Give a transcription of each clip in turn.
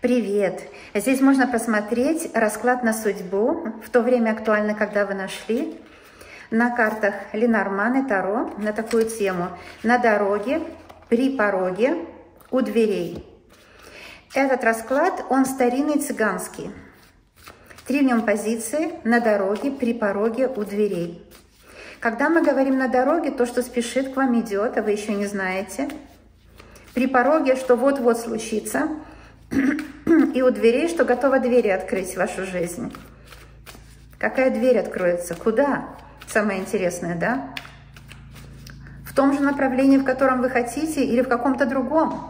Привет! Здесь можно посмотреть расклад на судьбу в то время актуально, когда вы нашли. На картах Ленорман и Таро на такую тему. На дороге, при пороге, у дверей. Этот расклад, он старинный, цыганский. Три в нем позиции: на дороге, при пороге, у дверей. Когда мы говорим «на дороге», то, что спешит к вам, идет, а вы еще не знаете. При пороге, что вот-вот случится. И у дверей, что готова двери открыть в вашу жизнь. Какая дверь откроется? Куда? Самое интересное, да? В том же направлении, в котором вы хотите, или в каком-то другом?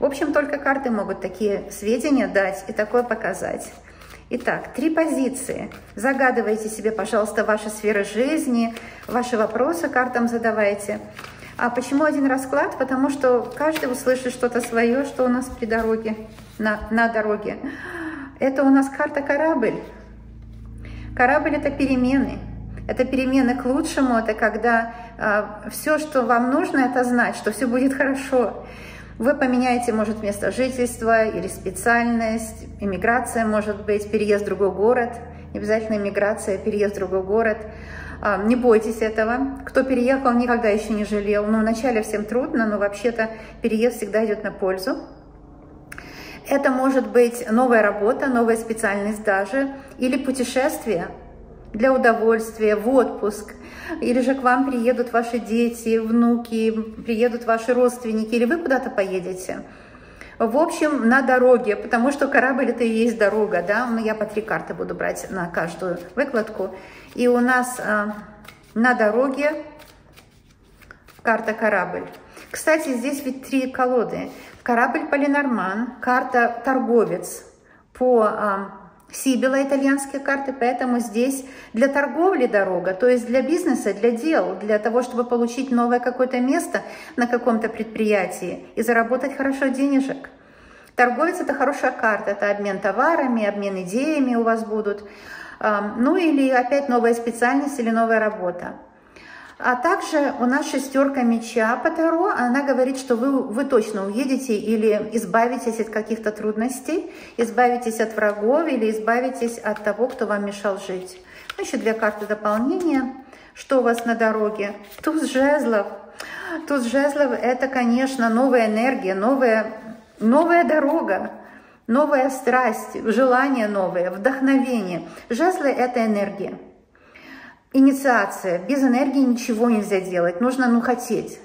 В общем, только карты могут такие сведения дать и такое показать. Итак, три позиции. Загадывайте себе, пожалуйста, ваши сферы жизни, ваши вопросы картам задавайте. А почему один расклад? Потому что каждый услышит что-то свое, что у нас при дороге, на дороге. Это у нас карта корабль. Корабль — это перемены. Это перемены к лучшему, это когда все, что вам нужно, это знать, что все будет хорошо. Вы поменяете, может, место жительства или специальность, иммиграция, может быть, переезд в другой город, не обязательно иммиграция, переезд в другой город. Не бойтесь этого. Кто переехал, никогда еще не жалел. Ну, вначале всем трудно, но вообще-то переезд всегда идет на пользу. Это может быть новая работа, новая специальность даже, или путешествие для удовольствия, в отпуск. Или же к вам приедут ваши дети, внуки, приедут ваши родственники, или вы куда-то поедете. В общем, на дороге, потому что корабль — это и есть дорога, да? Я по три карты буду брать на каждую выкладку. И у нас на дороге карта корабль. Кстати, здесь ведь три колоды. Корабль Полинорман, карта торговец по Сибилла, итальянские карты, поэтому здесь для торговли дорога, то есть для бизнеса, для дел, для того, чтобы получить новое какое-то место на каком-то предприятии и заработать хорошо денежек. Торговец — это хорошая карта, это обмен товарами, обмен идеями у вас будут, ну или опять новая специальность или новая работа. А также у нас шестерка меча по Таро, она говорит, что вы точно уедете или избавитесь от каких-то трудностей, избавитесь от врагов или избавитесь от того, кто вам мешал жить. Ну, еще две карты дополнения. Что у вас на дороге? Туз Жезлов. Туз Жезлов — это, конечно, новая энергия, новая дорога, новая страсть, желание новое, вдохновение. Жезлы — это энергия. Инициация. Без энергии ничего нельзя делать. Нужно, ну, хотеть.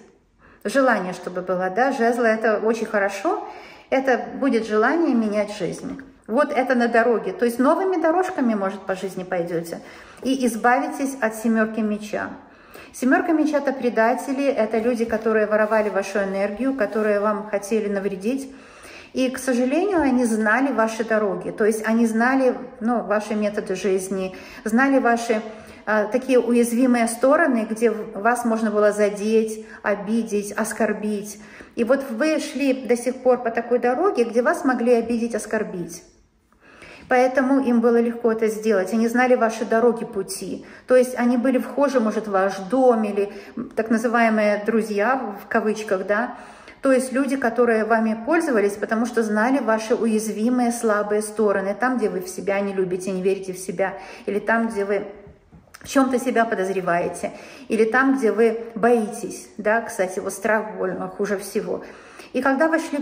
Желание, чтобы было, да? Жезлы — это очень хорошо. Это будет желание менять жизнь. Вот это на дороге. То есть новыми дорожками, может, по жизни пойдете. И избавитесь от семерки меча. Семерка меча — это предатели. Это люди, которые воровали вашу энергию, которые вам хотели навредить. И, к сожалению, они знали ваши дороги. То есть они знали, ну, ваши методы жизни, знали ваши такие уязвимые стороны, где вас можно было задеть, обидеть, оскорбить. И вот вы шли до сих пор по такой дороге, где вас могли обидеть, оскорбить. Поэтому им было легко это сделать. Они знали ваши дороги, пути. То есть они были вхожи, может, в ваш дом или так называемые «друзья», в кавычках, да? То есть люди, которые вами пользовались, потому что знали ваши уязвимые, слабые стороны. Там, где вы в себя не любите, не верите в себя. Или там, где вы в чем-то себя подозреваете, или там, где вы боитесь, да, кстати, вот страх больно хуже всего. И когда вы шли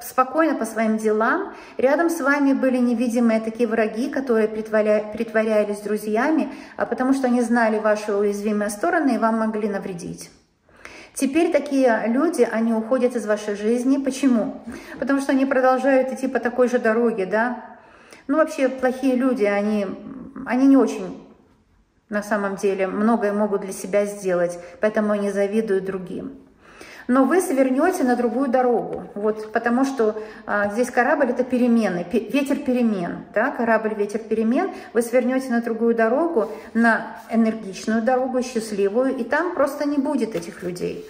спокойно по своим делам, рядом с вами были невидимые такие враги, которые притворялись друзьями, потому что они знали ваши уязвимые стороны и вам могли навредить. Теперь такие люди, они уходят из вашей жизни. Почему? Потому что они продолжают идти по такой же дороге, да. Ну, вообще, плохие люди, они не очень... На самом деле многое могут для себя сделать, поэтому они завидуют другим. Но вы свернете на другую дорогу, вот, потому что здесь корабль — это перемены, ветер перемен, да, корабль — ветер перемен. Вы свернете на другую дорогу, на энергичную дорогу, счастливую, и там просто не будет этих людей.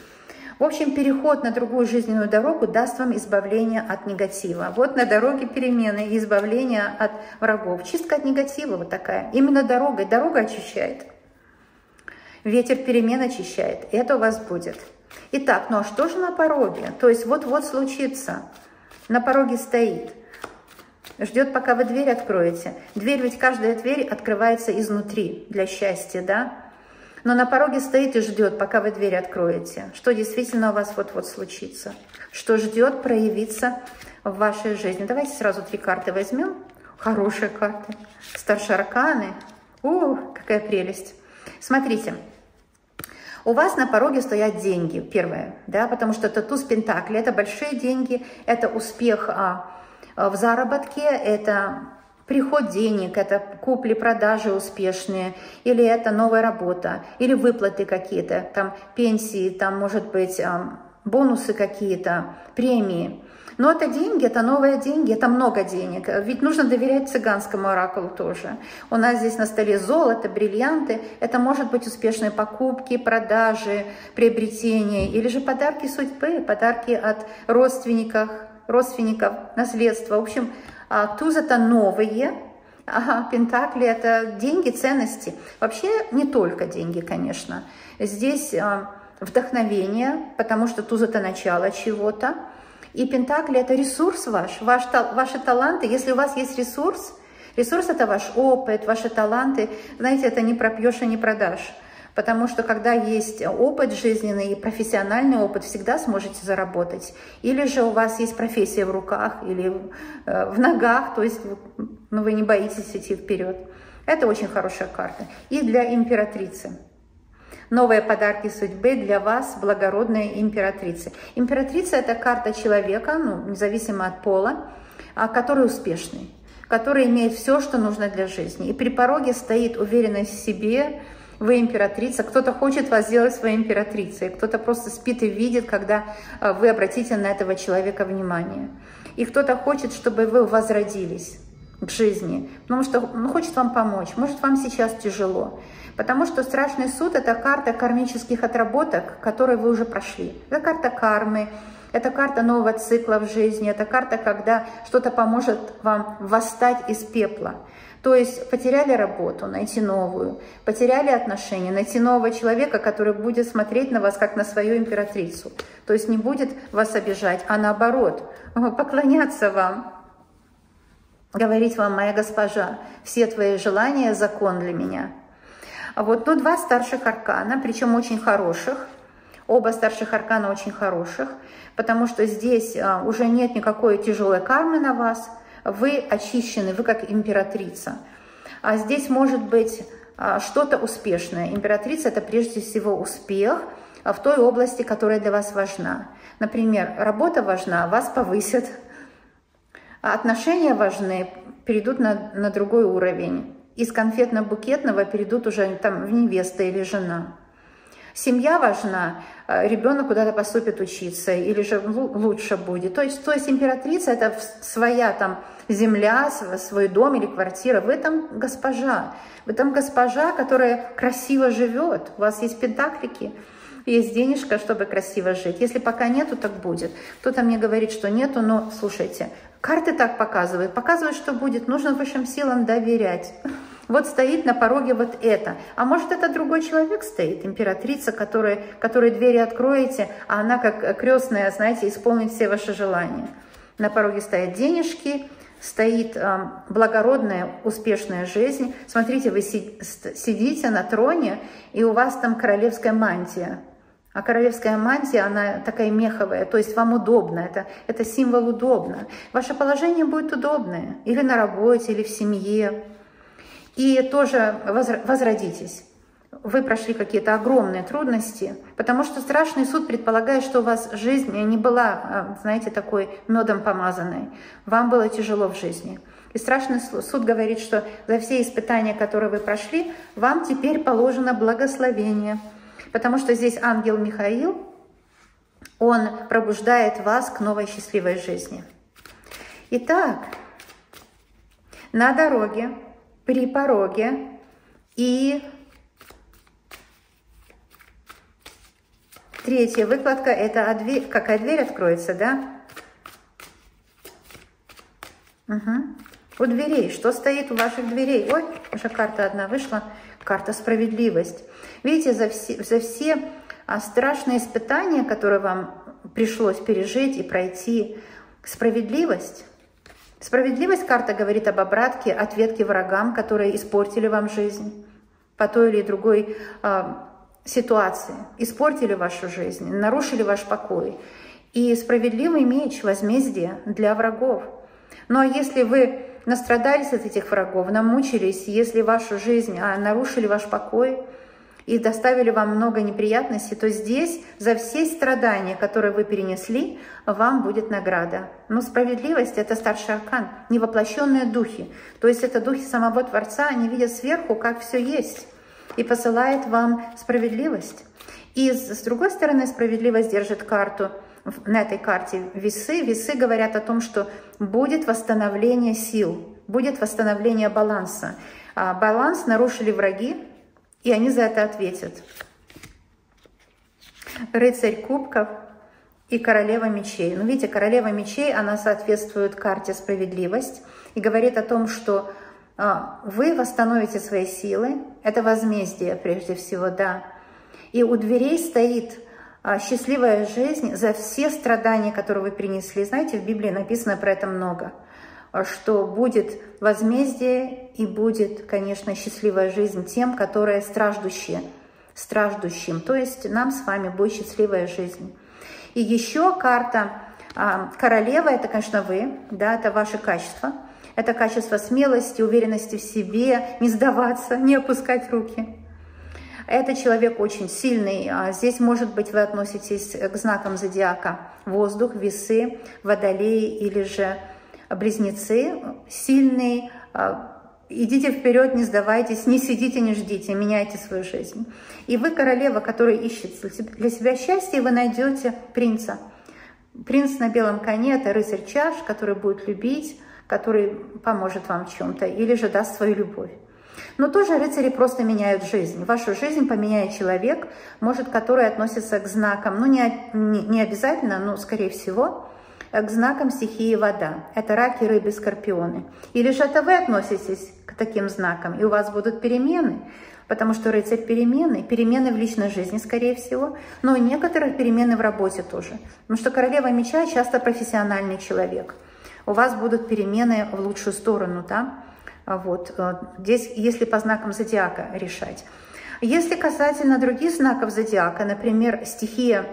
В общем, переход на другую жизненную дорогу даст вам избавление от негатива. Вот на дороге перемены и избавление от врагов. Чистка от негатива вот такая. Именно дорога. Дорога очищает. Ветер перемен очищает. Это у вас будет. Итак, ну а что же на пороге? То есть вот-вот случится. На пороге стоит. ждет, пока вы дверь откроете. Дверь, ведь каждая дверь открывается изнутри для счастья, да? Но на пороге стоит и ждет, пока вы дверь откроете. Что действительно у вас вот-вот случится. Что ждет проявиться в вашей жизни. Давайте сразу три карты возьмем. Хорошие карты. Старшие арканы. Ух, какая прелесть. Смотрите. У вас на пороге стоят деньги, первое, да, потому что это туз Пентакли, это большие деньги, это успех в заработке, это приход денег, это купли-продажи успешные, или это новая работа, или выплаты какие-то, там пенсии, там может быть бонусы какие-то, премии. Но это деньги, это новые деньги, это много денег. Ведь нужно доверять цыганскому оракулу тоже. У нас здесь на столе золото, бриллианты. Это может быть успешные покупки, продажи, приобретения. Или же подарки судьбы, подарки от родственников, наследства. В общем, туз это новые, пентакли это деньги, ценности. Вообще не только деньги, конечно. Здесь вдохновение, потому что туз это начало чего-то. И Пентакли – это ресурс ваши таланты. Если у вас есть ресурс, ресурс – это ваш опыт, ваши таланты. Знаете, это не пропьешь и не продашь. Потому что когда есть опыт жизненный и профессиональный опыт, всегда сможете заработать. Или же у вас есть профессия в руках или в ногах, то есть ну, вы не боитесь идти вперед. Это очень хорошая карта. И для императрицы. Новые подарки судьбы для вас, благородные императрицы. Императрица – это карта человека, ну, независимо от пола, который успешный, который имеет все, что нужно для жизни. И при пороге стоит уверенность в себе, вы императрица. Кто-то хочет вас сделать своей императрицей, кто-то просто спит и видит, когда вы обратите на этого человека внимание. И кто-то хочет, чтобы вы возродились к жизни, потому что он хочет вам помочь, может, вам сейчас тяжело. Потому что страшный суд – это карта кармических отработок, которые вы уже прошли. Это карта кармы, это карта нового цикла в жизни, это карта, когда что-то поможет вам восстать из пепла. То есть потеряли работу, найти новую, потеряли отношения, найти нового человека, который будет смотреть на вас, как на свою императрицу. То есть не будет вас обижать, а наоборот, поклоняться вам. Говорить вам, моя госпожа, все твои желания – закон для меня. Вот, ну, два старших аркана, причем очень хороших. Оба старших аркана очень хороших, потому что здесь уже нет никакой тяжелой кармы на вас. Вы очищены, вы как императрица. А здесь может быть что-то успешное. Императрица – это прежде всего успех в той области, которая для вас важна. Например, работа важна, вас повысят. А отношения важны, перейдут на другой уровень. Из конфетно-букетного перейдут уже там, в невеста или жена. Семья важна, ребенок куда-то поступит учиться, или же лучше будет. То есть императрица – это своя там, земля, свой дом или квартира. Вы там госпожа. Вы там госпожа, которая красиво живет. У вас есть пентаклики, есть денежка, чтобы красиво жить. Если пока нету, так будет. Кто-то мне говорит, что нету, но слушайте, карты так показывают. Показывают, что будет. Нужно высшим силам доверять. Вот стоит на пороге вот это. А может, это другой человек стоит, императрица, которой двери откроете, а она как крестная, знаете, исполнит все ваши желания. На пороге стоят денежки, стоит благородная, успешная жизнь. Смотрите, вы сидите на троне, и у вас там королевская мантия. А королевская мантия, она такая меховая, то есть вам удобно, это символ удобно. Ваше положение будет удобное, или на работе, или в семье. И тоже возродитесь. Вы прошли какие-то огромные трудности, потому что страшный суд предполагает, что у вас жизнь не была, знаете, такой медом помазанной. Вам было тяжело в жизни. И страшный суд говорит, что за все испытания, которые вы прошли, вам теперь положено благословение. Потому что здесь ангел Михаил, он пробуждает вас к новой счастливой жизни. Итак, на дороге, при пороге и третья выкладка – это дверь, какая дверь откроется, да? Угу. У дверей. Что стоит у ваших дверей? Ой, уже карта одна вышла. Карта «Справедливость». Видите, за все страшные испытания, которые вам пришлось пережить и пройти, справедливость Справедливость карта говорит об обратке, ответке врагам, которые испортили вам жизнь по той или другой ситуации, испортили вашу жизнь, нарушили ваш покой. И справедливый меч — возмездие для врагов. Но если вы настрадались от этих врагов, намучились, если вашу жизнь, нарушили ваш покой и доставили вам много неприятностей, то здесь за все страдания, которые вы перенесли, вам будет награда. Но справедливость — это старший аркан, невоплощенные духи. То есть это духи самого Творца, они видят сверху, как все есть, и посылает вам справедливость. И с другой стороны, справедливость держит карту. На этой карте весы. Весы говорят о том, что будет восстановление сил, будет восстановление баланса. Баланс нарушили враги, и они за это ответят. Рыцарь кубков и королева мечей. Ну, видите, королева мечей, она соответствует карте справедливость и говорит о том, что вы восстановите свои силы. Это возмездие прежде всего, да. И у дверей стоит счастливая жизнь за все страдания, которые вы принесли. Знаете, в Библии написано про это много, что будет возмездие и будет, конечно, счастливая жизнь тем, которые страждущим. То есть нам с вами будет счастливая жизнь. И еще карта королева, это, конечно, вы, да, это ваши качества. Это качество смелости, уверенности в себе, не сдаваться, не опускать руки. Это человек очень сильный. Здесь, может быть, вы относитесь к знакам зодиака. Воздух, весы, водолеи или же близнецы. Сильный. Идите вперед, не сдавайтесь, не сидите, не ждите, меняйте свою жизнь. И вы королева, которая ищет для себя счастье, и вы найдете принца. Принц на белом коне — это рыцарь чаш, который будет любить, который поможет вам в чем-то или же даст свою любовь. Но тоже рыцари просто меняют жизнь. Вашу жизнь поменяет человек, может, который относится к знакам, ну не обязательно, но скорее всего, к знакам стихии вода. Это раки, рыбы, скорпионы. Или же это вы относитесь к таким знакам, и у вас будут перемены, потому что рыцарь перемены. Перемены в личной жизни, скорее всего, но у некоторых перемены в работе тоже. Потому что королева меча часто профессиональный человек. У вас будут перемены в лучшую сторону, да? Вот, здесь, если по знакам зодиака решать. Если касательно других знаков зодиака, например, стихия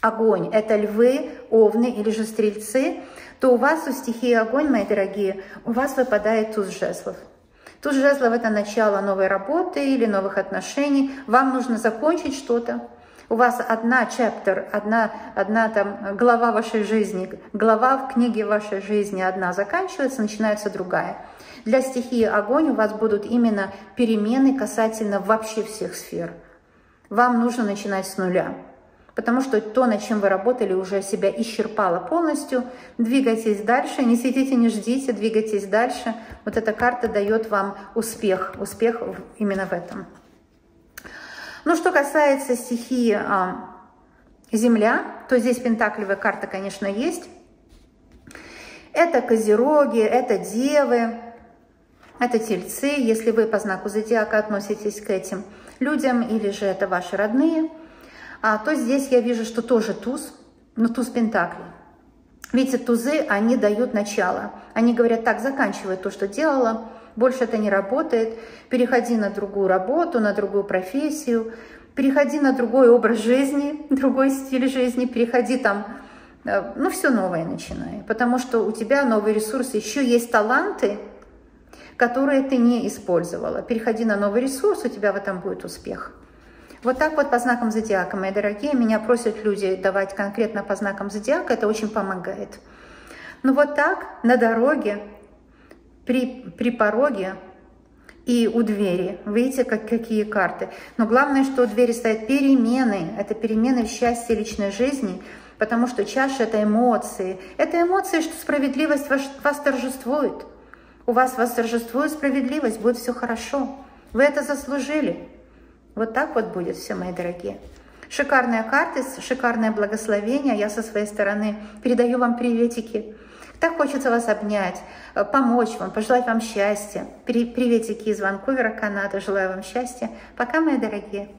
огонь, это львы, овны или же стрельцы, то у вас у стихии огонь, мои дорогие, у вас выпадает туз жезлов. Туз жезлов — это начало новой работы или новых отношений, вам нужно закончить что-то. У вас одна глава вашей жизни, глава в книге вашей жизни одна заканчивается, начинается другая. Для стихии огонь у вас будут именно перемены касательно вообще всех сфер. Вам нужно начинать с нуля, потому что то, над чем вы работали, уже себя исчерпало полностью. Двигайтесь дальше, не сидите, не ждите, двигайтесь дальше. Вот эта карта дает вам успех, успех именно в этом. Ну, что касается стихии земля, то здесь пентаклевая карта, конечно, есть. Это козероги, это девы, это тельцы, если вы по знаку зодиака относитесь к этим людям, или же это ваши родные, то здесь я вижу, что тоже туз, но туз пентаклей. Видите, тузы, они дают начало. Они говорят: так, заканчивай то, что делала, больше это не работает, переходи на другую работу, на другую профессию, переходи на другой образ жизни, другой стиль жизни, переходи там, ну, все новое начинай, потому что у тебя новые ресурсы, еще есть таланты, которые ты не использовала. Переходи на новый ресурс, у тебя в этом будет успех. Вот так вот по знакам зодиака, мои дорогие. Меня просят люди давать конкретно по знакам зодиака, это очень помогает. Ну вот так, на дороге, при пороге и у двери. Видите, какие карты. Но главное, что у двери стоят перемены. Это перемены в счастье личной жизни, потому что чаша — это эмоции. Это эмоции, что справедливость вас торжествует. У вас восторжествует справедливость, будет все хорошо. Вы это заслужили. Вот так вот будет все, мои дорогие. Шикарная карта, шикарное благословение. Я со своей стороны передаю вам приветики. Так хочется вас обнять, помочь вам, пожелать вам счастья. Приветики из Ванкувера, Канада. Желаю вам счастья. Пока, мои дорогие.